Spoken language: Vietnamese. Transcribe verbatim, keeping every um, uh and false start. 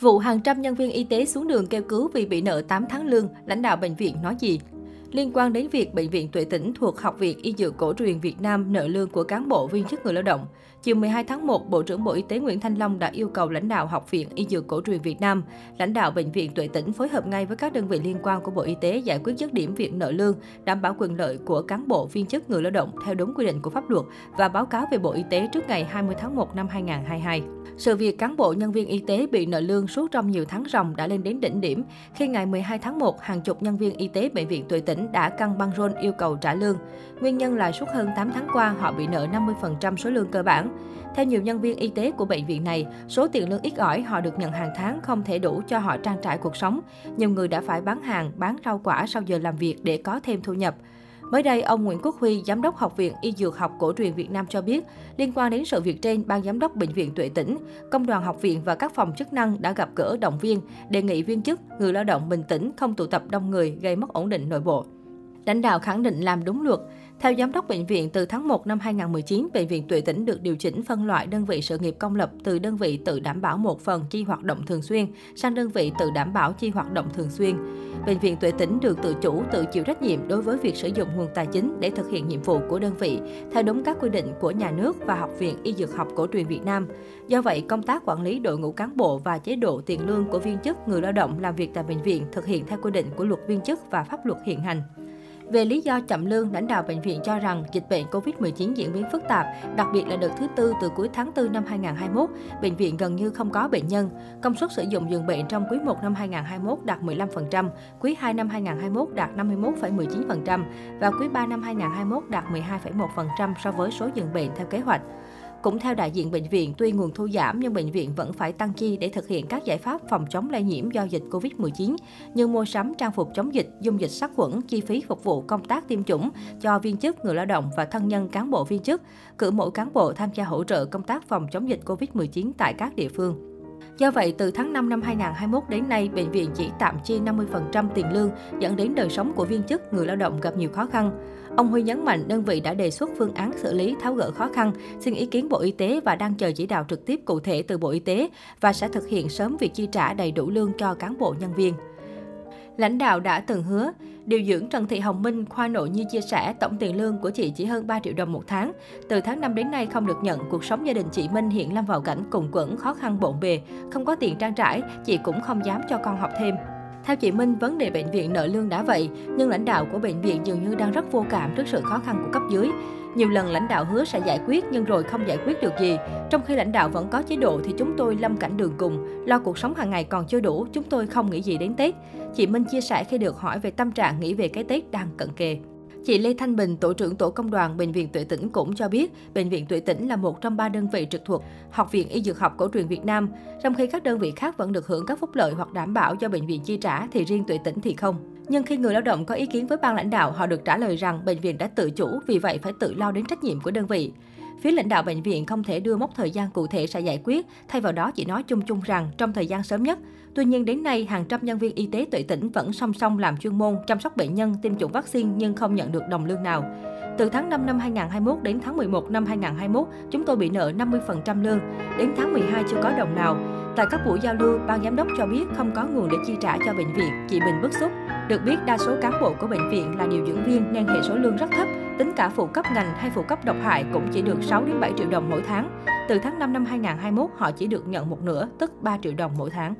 Vụ hàng trăm nhân viên y tế xuống đường kêu cứu vì bị nợ tám tháng lương, lãnh đạo bệnh viện nói gì? Liên quan đến việc Bệnh viện Tuệ Tĩnh thuộc Học viện Y Dược Cổ Truyền Việt Nam nợ lương của cán bộ viên chức người lao động, chiều mười hai tháng một, Bộ trưởng Bộ Y tế Nguyễn Thanh Long đã yêu cầu lãnh đạo Học viện Y Dược Cổ Truyền Việt Nam, lãnh đạo Bệnh viện Tuệ Tĩnh phối hợp ngay với các đơn vị liên quan của Bộ Y tế giải quyết dứt điểm việc nợ lương, đảm bảo quyền lợi của cán bộ viên chức người lao động theo đúng quy định của pháp luật và báo cáo về Bộ Y tế trước ngày hai mươi tháng một năm hai nghìn không trăm hai mươi hai. Sự việc cán bộ nhân viên y tế bị nợ lương suốt trong nhiều tháng ròng đã lên đến đỉnh điểm khi ngày mười hai tháng một, hàng chục nhân viên y tế Bệnh viện Tuệ Tĩnh đã căng băng rôn yêu cầu trả lương. Nguyên nhân là suốt hơn tám tháng qua, họ bị nợ năm mươi phần trăm số lương cơ bản. Theo nhiều nhân viên y tế của bệnh viện này, số tiền lương ít ỏi họ được nhận hàng tháng không thể đủ cho họ trang trải cuộc sống. Nhiều người đã phải bán hàng, bán rau quả sau giờ làm việc để có thêm thu nhập. Mới đây, ông Nguyễn Quốc Huy, Giám đốc Học viện Y Dược Học Cổ truyền Việt Nam cho biết, liên quan đến sự việc trên, Ban Giám đốc Bệnh viện Tuệ Tĩnh, Công đoàn Học viện và các phòng chức năng đã gặp gỡ động viên, đề nghị viên chức, người lao động bình tĩnh, không tụ tập đông người, gây mất ổn định nội bộ. Lãnh đạo khẳng định làm đúng luật. Theo Giám đốc Bệnh viện, từ tháng một năm hai nghìn không trăm mười chín, Bệnh viện Tuệ Tĩnh được điều chỉnh phân loại đơn vị sự nghiệp công lập từ đơn vị tự đảm bảo một phần chi hoạt động thường xuyên sang đơn vị tự đảm bảo chi hoạt động thường xuyên. Bệnh viện Tuệ Tĩnh được tự chủ, tự chịu trách nhiệm đối với việc sử dụng nguồn tài chính để thực hiện nhiệm vụ của đơn vị, theo đúng các quy định của nhà nước và Học viện Y Dược Học Cổ truyền Việt Nam. Do vậy, công tác quản lý đội ngũ cán bộ và chế độ tiền lương của viên chức, người lao động làm việc tại bệnh viện thực hiện theo quy định của luật viên chức và pháp luật hiện hành. Về lý do chậm lương, lãnh đạo bệnh viện cho rằng dịch bệnh Covid mười chín diễn biến phức tạp, đặc biệt là đợt thứ tư từ cuối tháng tư năm hai nghìn không trăm hai mươi mốt, bệnh viện gần như không có bệnh nhân. Công suất sử dụng giường bệnh trong quý một năm hai nghìn không trăm hai mươi mốt đạt mười lăm phần trăm, quý hai năm hai nghìn không trăm hai mươi mốt đạt năm mươi mốt phẩy mười chín phần trăm và quý ba năm hai nghìn không trăm hai mươi mốt đạt mười hai phẩy một phần trăm so với số giường bệnh theo kế hoạch. Cũng theo đại diện bệnh viện, tuy nguồn thu giảm nhưng bệnh viện vẫn phải tăng chi để thực hiện các giải pháp phòng chống lây nhiễm do dịch Covid mười chín như mua sắm trang phục chống dịch, dung dịch sát khuẩn, chi phí phục vụ công tác tiêm chủng cho viên chức, người lao động và thân nhân cán bộ viên chức, cử mỗi cán bộ tham gia hỗ trợ công tác phòng chống dịch Covid mười chín tại các địa phương. Do vậy, từ tháng năm năm hai nghìn không trăm hai mươi mốt đến nay, bệnh viện chỉ tạm chi năm mươi phần trăm tiền lương, dẫn đến đời sống của viên chức, người lao động gặp nhiều khó khăn. Ông Huy nhấn mạnh đơn vị đã đề xuất phương án xử lý tháo gỡ khó khăn, xin ý kiến Bộ Y tế và đang chờ chỉ đạo trực tiếp cụ thể từ Bộ Y tế và sẽ thực hiện sớm việc chi trả đầy đủ lương cho cán bộ nhân viên. Lãnh đạo đã từng hứa, điều dưỡng Trần Thị Hồng Minh, khoa nội nhi chia sẻ tổng tiền lương của chị chỉ hơn ba triệu đồng một tháng. Từ tháng năm đến nay không được nhận, cuộc sống gia đình chị Minh hiện lâm vào cảnh cùng quẫn, khó khăn bộn bề. Không có tiền trang trải, chị cũng không dám cho con học thêm. Theo chị Minh, vấn đề bệnh viện nợ lương đã vậy, nhưng lãnh đạo của bệnh viện dường như đang rất vô cảm trước sự khó khăn của cấp dưới. Nhiều lần lãnh đạo hứa sẽ giải quyết nhưng rồi không giải quyết được gì. Trong khi lãnh đạo vẫn có chế độ thì chúng tôi lâm cảnh đường cùng, lo cuộc sống hàng ngày còn chưa đủ, chúng tôi không nghĩ gì đến Tết. Chị Minh chia sẻ khi được hỏi về tâm trạng nghĩ về cái Tết đang cận kề. Chị Lê Thanh Bình, tổ trưởng tổ công đoàn Bệnh viện Tuệ Tĩnh cũng cho biết, Bệnh viện Tuệ Tĩnh là một trong ba đơn vị trực thuộc Học viện Y Dược Học Cổ truyền Việt Nam. Trong khi các đơn vị khác vẫn được hưởng các phúc lợi hoặc đảm bảo do bệnh viện chi trả thì riêng Tuệ Tĩnh thì không. Nhưng khi người lao động có ý kiến với ban lãnh đạo, họ được trả lời rằng bệnh viện đã tự chủ, vì vậy phải tự lo đến trách nhiệm của đơn vị. Phía lãnh đạo bệnh viện không thể đưa mốc thời gian cụ thể sẽ giải quyết, thay vào đó chỉ nói chung chung rằng trong thời gian sớm nhất. Tuy nhiên đến nay, hàng trăm nhân viên y tế Tuệ Tĩnh vẫn song song làm chuyên môn, chăm sóc bệnh nhân, tiêm chủng vaccine nhưng không nhận được đồng lương nào. Từ tháng năm năm hai nghìn không trăm hai mươi mốt đến tháng mười một năm hai nghìn không trăm hai mươi mốt, chúng tôi bị nợ năm mươi phần trăm lương, đến tháng mười hai chưa có đồng nào. Tại các buổi giao lưu, ban giám đốc cho biết không có nguồn để chi trả cho bệnh viện, chị Bình bức xúc. Được biết, đa số cán bộ của bệnh viện là điều dưỡng viên nên hệ số lương rất thấp, tính cả phụ cấp ngành hay phụ cấp độc hại cũng chỉ được sáu đến bảy triệu đồng mỗi tháng. Từ tháng năm năm hai nghìn không trăm hai mươi mốt, họ chỉ được nhận một nửa, tức ba triệu đồng mỗi tháng.